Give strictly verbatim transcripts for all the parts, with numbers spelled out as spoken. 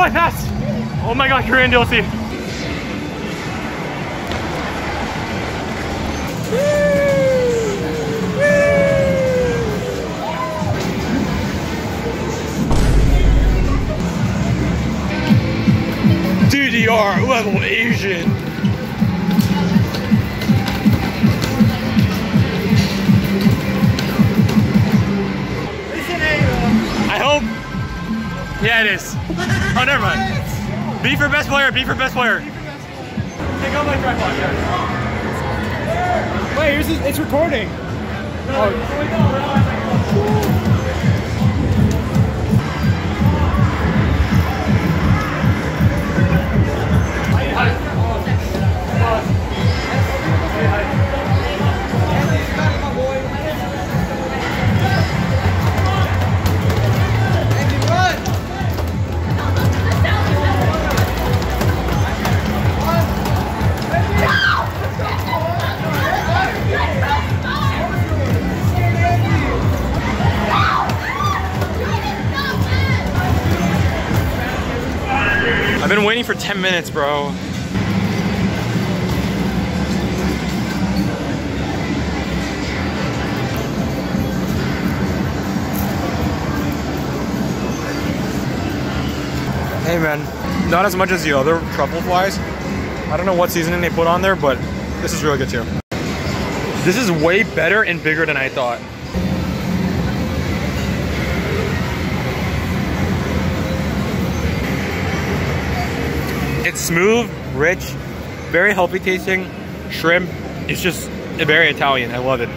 I passed! Oh my god, Korean D L C. D D R level Asian. I hope. Yeah, it is. Oh, never mind. B for best player. B for best player. Take out my tripod, guys. Wait, here's this, it's recording. Oh. I've been waiting for ten minutes, bro. Hey man, not as much as the other truffle flies. I don't know what seasoning they put on there, but this is really good too. This is way better and bigger than I thought. It's smooth, rich, very healthy tasting. Shrimp, it's just very Italian, I love it.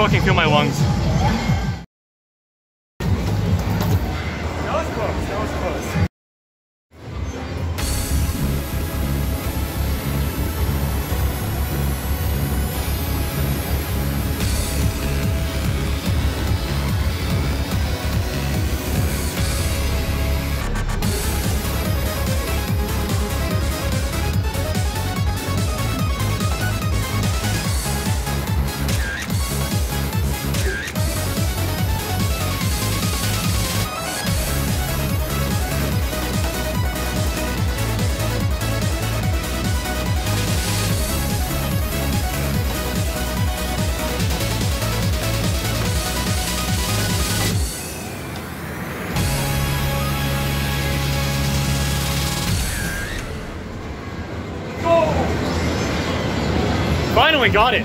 I can feel my lungs. That was close, that was close. Finally got it.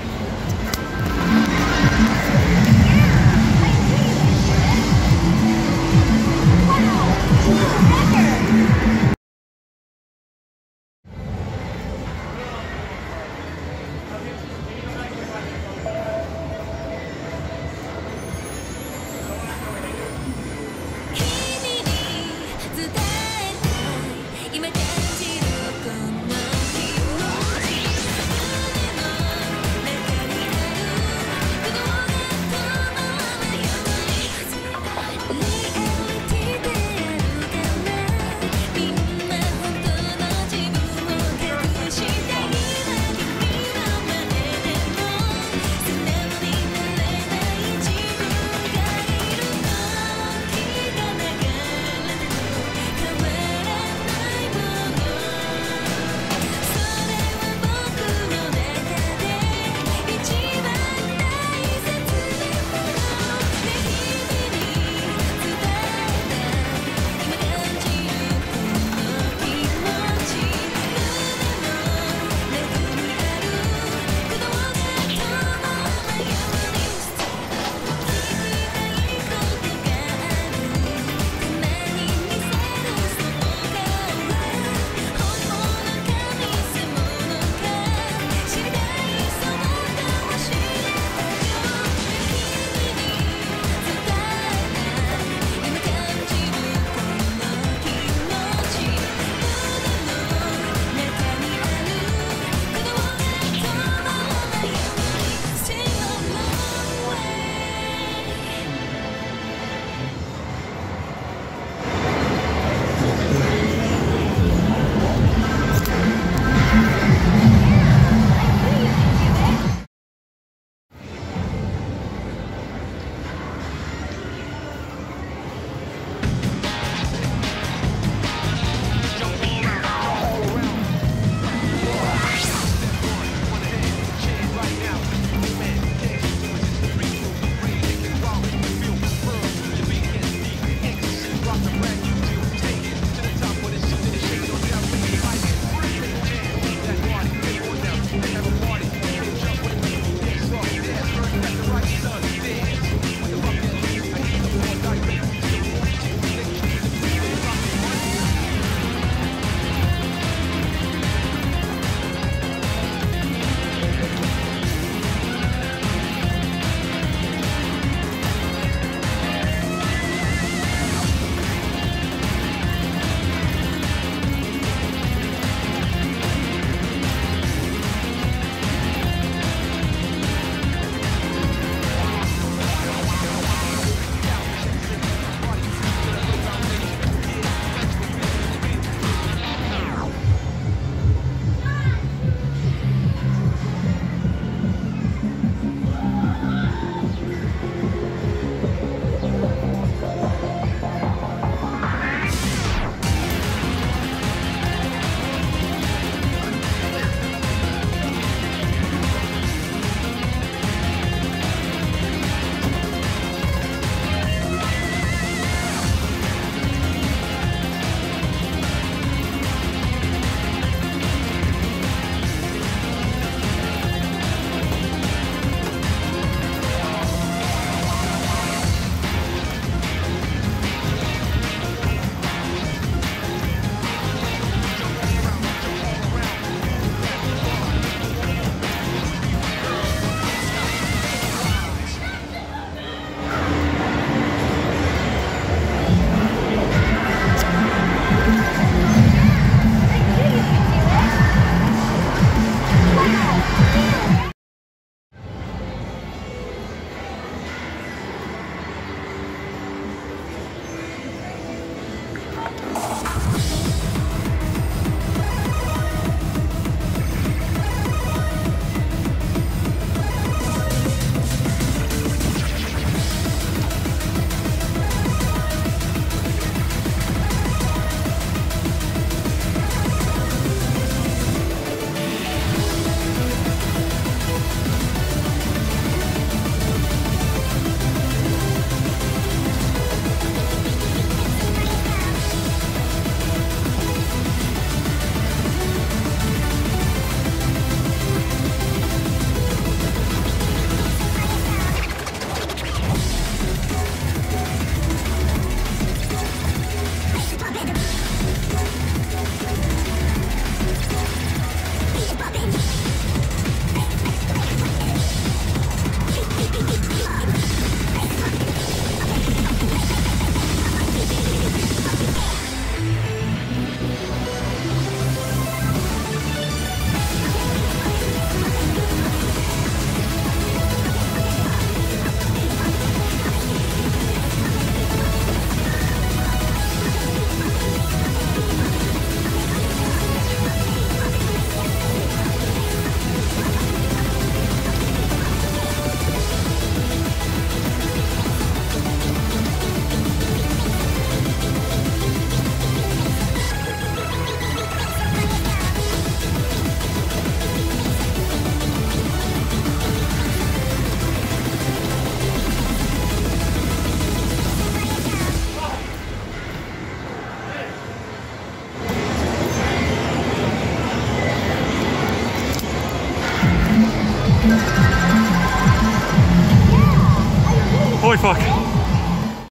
Holy fuck.